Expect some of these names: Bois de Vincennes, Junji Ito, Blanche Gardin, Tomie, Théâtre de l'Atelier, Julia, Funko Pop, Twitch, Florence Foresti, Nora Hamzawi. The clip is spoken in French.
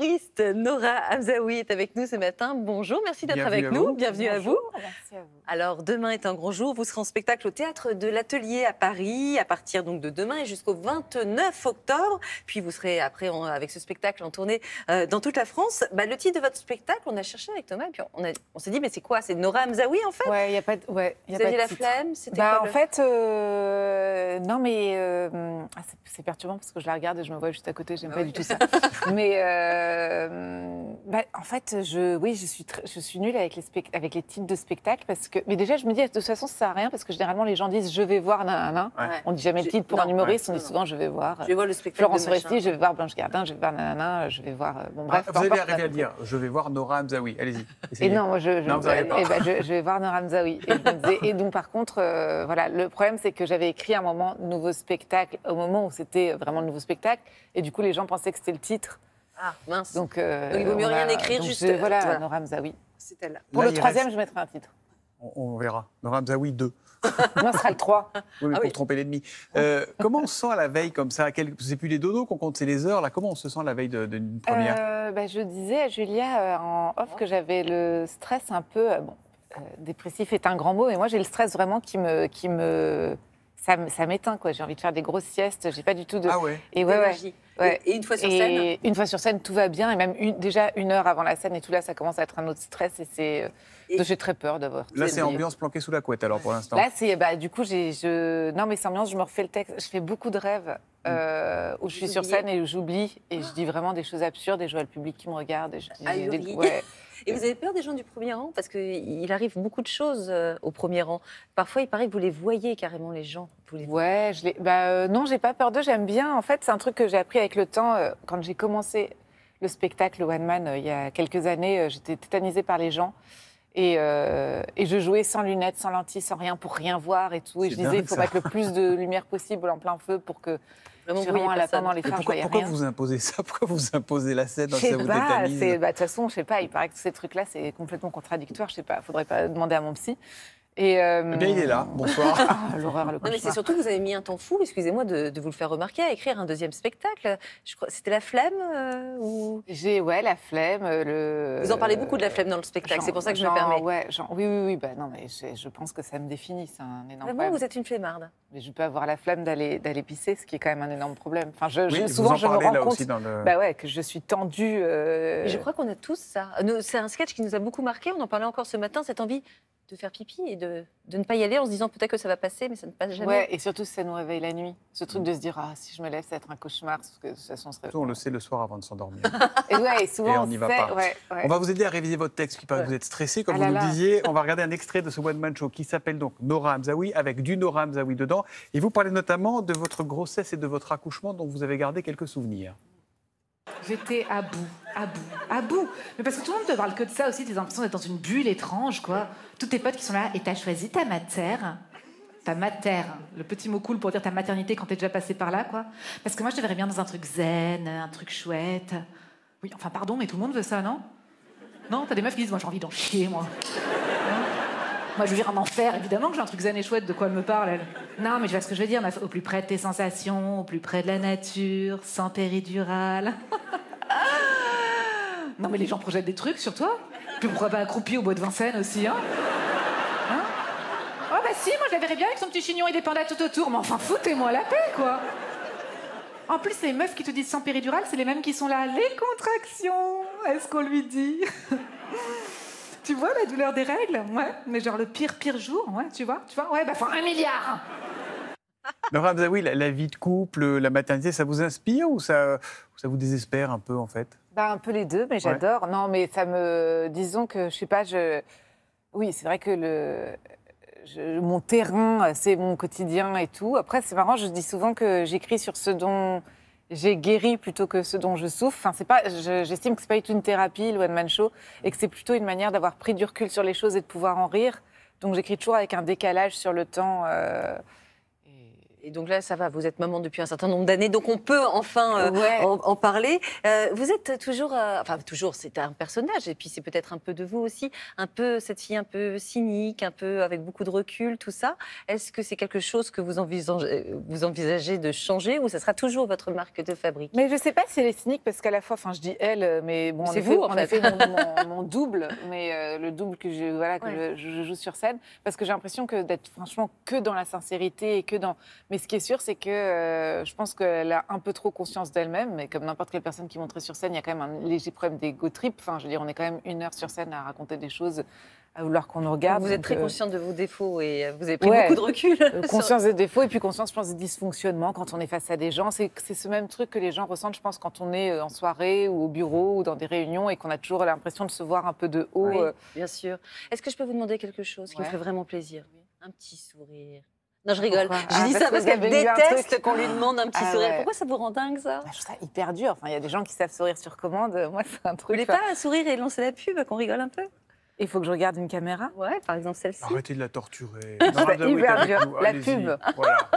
Humoriste Nora Hamzawi est avec nous ce matin. Bonjour, merci d'être avec nous. Bienvenue à vous. Merci à vous. Alors, demain est un grand jour. Vous serez en spectacle au Théâtre de l'Atelier à Paris, à partir donc de demain et jusqu'au 29 octobre. Puis vous serez après, avec ce spectacle, en tournée dans toute la France. Bah, le titre de votre spectacle, on a cherché avec Thomas, et puis on s'est dit, mais c'est quoi? C'est Nora Hamzawi, en fait? Ouais, il n'y a pas de... Ouais, y a vous pas aviez de la flemme? Bah, Ah, c'est perturbant parce que je la regarde et je me vois juste à côté, j'aime pas du tout ça. Mais en fait, je suis nulle avec les titres de spectacle parce que... Mais déjà, je me dis, de toute façon, ça sert à rien parce que généralement, les gens disent « je vais voir nanana ouais. ». On dit jamais le titre pour un humoriste, on dit souvent « je vais voir le spectacle Florence Foresti, je vais voir Blanche Gardin, je vais voir nanana, je vais voir... ». Bon, bref, vous avez arrivé à dire « je vais voir Nora Hamzawi », allez-y. Et non, moi, je vais voir Nora Hamzawi. Et donc, par contre, voilà, le problème, c'est que j'avais écrit à un moment « nouveau spectacle » au moment où c'était vraiment le nouveau spectacle. Et du coup, les gens pensaient que c'était le titre. Ah, mince. Donc il vaut mieux rien écrire, juste... Voilà, Nora Hamzawi. C'est elle. Pour le troisième, je mettrai un titre. On verra. Nora Hamzawi 2. Moi, ce sera le 3. Oui, mais pour tromper l'ennemi. Comment on se sent à la veille comme ça? C'est plus les dodos qu'on compte, c'est les heures. Là, comment on se sent à la veille d'une première? Je disais à Julia en off que j'avais le stress un peu... dépressif est un grand mot, mais moi, j'ai le stress vraiment qui me ça m'éteint, quoi. J'ai envie de faire des grosses siestes, j'ai pas du tout de... Ah ouais. Et ouais. Ouais. Et une fois sur scène? Et une fois sur scène, tout va bien. Et même déjà une heure avant la scène et tout, là, ça commence à être un autre stress. Et j'ai très peur d'avoir... Là, c'est ambiance planquée sous la couette, alors, pour l'instant. Là, c'est... du coup, non, mais c'est ambiance, je me refais le texte. Je fais beaucoup de rêves où je suis sur scène et où j'oublie. Et je dis vraiment des choses absurdes et je vois le public qui me regarde. Et je dis... Et vous avez peur des gens du premier rang? Parce qu'il arrive beaucoup de choses au premier rang. Parfois, il paraît que vous les voyez carrément, les gens. Ouais, non, j'ai pas peur d'eux, j'aime bien. En fait, c'est un truc que j'ai appris avec le temps. Quand j'ai commencé le spectacle One Man il y a quelques années, j'étais tétanisée par les gens. Et je jouais sans lunettes, sans lentilles, sans rien, pour rien voir et tout. Et je disais, il faut mettre le plus de lumière possible en plein feu pour que... Vraiment à la fin dans les phares, pourquoi vous imposez ça? Pourquoi vous imposez la scène? Je sais pas, de toute façon, je sais pas, il paraît que tous ces trucs-là, c'est complètement contradictoire, je sais pas, faudrait pas demander à mon psy. Et bien, il est là, bonsoir. L'horreur, le cauchemar. Non, mais c'est surtout que vous avez mis un temps fou, excusez-moi de vous le faire remarquer, à écrire un deuxième spectacle. C'était la flemme ou... Ouais, la flemme. Vous en parlez beaucoup de la flemme dans le spectacle, c'est pour ça que je me permets. Ouais, oui, bah non, mais je pense que ça me définit, c'est un énorme problème. Vous êtes une flemmarde. Mais je peux avoir la flemme d'aller pisser, ce qui est quand même un énorme problème. Enfin, souvent, je me rends compte que je suis tendue. Je crois qu'on a tous ça. C'est un sketch qui nous a beaucoup marqué, on en parlait encore ce matin, cette envie de faire pipi et de ne pas y aller en se disant peut-être que ça va passer, mais ça ne passe jamais. Ouais, et surtout, ça nous réveille la nuit. Ce truc de se dire, ah, si je me lève, ça va être un cauchemar. Parce que, de toute façon, on le sait le soir avant de s'endormir. Et souvent, et on n'y va pas. On va vous aider à réviser votre texte, qui paraît que vous êtes stressé, comme vous nous disiez. On va regarder un extrait de ce one-man show qui s'appelle donc Nora Hamzawi, avec du Nora Hamzawi dedans. Et vous parlez notamment de votre grossesse et de votre accouchement, dont vous avez gardé quelques souvenirs. J'étais à bout. Mais parce que tout le monde te parle que de ça aussi, t'as l'impression d'être dans une bulle étrange, quoi. Tous tes potes qui sont là, et t'as choisi ta mater. Ta mater, le petit mot cool pour dire ta maternité quand t'es déjà passé par là, quoi. Parce que moi, je te verrais bien dans un truc zen, un truc chouette. Oui, enfin, pardon, mais tout le monde veut ça, non? Non, t'as des meufs qui disent, moi, j'ai envie d'en chier, moi. Moi, je veux vivre en enfer, évidemment que j'ai un truc zen et chouette, de quoi elle me parle, elle. Non, mais je vois ce que je veux dire, au plus près de tes sensations, au plus près de la nature, sans péridurale. Non, mais les gens projettent des trucs sur toi. Puis pourquoi pas accroupi au Bois de Vincennes aussi, hein? Oh, bah si, moi, je la verrais bien avec son petit chignon et des pandas tout autour, mais enfin, foutez-moi la paix, quoi. En plus, les meufs qui te disent sans péridurale, c'est les mêmes qui sont là. Les contractions, est-ce qu'on lui dit? Tu vois la douleur des règles? Ouais, mais genre le pire jour, ouais, tu vois, ouais, bah enfin 1 milliard. Nora Hamzawi, la vie de couple, la maternité, ça vous inspire ou ça vous désespère un peu en fait? Bah un peu les deux, mais j'adore. Ouais. Non, mais disons que je sais pas, oui, c'est vrai que mon terrain, c'est mon quotidien et tout. Après, c'est marrant, je dis souvent que j'écris sur ce dont j'ai guéri plutôt que ce dont je souffre. Enfin, j'estime que c'est pas du tout une thérapie, le one-man show, et que c'est plutôt une manière d'avoir pris du recul sur les choses et de pouvoir en rire. Donc j'écris toujours avec un décalage sur le temps. Et donc là, ça va, vous êtes maman depuis un certain nombre d'années, donc on peut enfin en parler. Vous êtes toujours, enfin toujours, c'est un personnage, et puis c'est peut-être un peu de vous aussi, un peu cette fille un peu cynique, un peu avec beaucoup de recul, tout ça. Est-ce que c'est quelque chose que vous envisagez de changer, ou ça sera toujours votre marque de fabrique? Mais je ne sais pas si elle est cynique, parce qu'à la fois, enfin je dis elle, mais bon, c'est vous en fait, mon double, mais le double que je, voilà, que je joue sur scène, parce que j'ai l'impression que d'être franchement que dans la sincérité et que dans... Mais ce qui est sûr, c'est que je pense qu'elle a un peu trop conscience d'elle-même, mais comme n'importe quelle personne qui monterait sur scène, il y a quand même un léger problème d'ego trip. Enfin, je veux dire, on est quand même une heure sur scène à raconter des choses, à vouloir qu'on nous regarde. Vous êtes très consciente de vos défauts et vous avez pris beaucoup de recul. Conscience des défauts et puis conscience, je pense, des dysfonctionnements quand on est face à des gens. C'est ce même truc que les gens ressentent, je pense, quand on est en soirée ou au bureau ou dans des réunions et qu'on a toujours l'impression de se voir un peu de haut. Oui, bien sûr. Est-ce que je peux vous demander quelque chose qui me ferait vraiment plaisir? Un petit sourire. Non, je rigole. Pourquoi? Je dis ça parce qu'elle déteste qu'on lui demande un petit sourire. Pourquoi ça vous rend dingue, ça? Je trouve ça hyper dur. Enfin, il y a des gens qui savent sourire sur commande. Moi, c'est un truc... Vous voulez pas sourire et lancer la pub, qu'on rigole un peu? Il faut que je regarde une caméra? Ouais, par exemple celle-ci. Arrêtez de la torturer. Non, hyper dur. La pub. Voilà.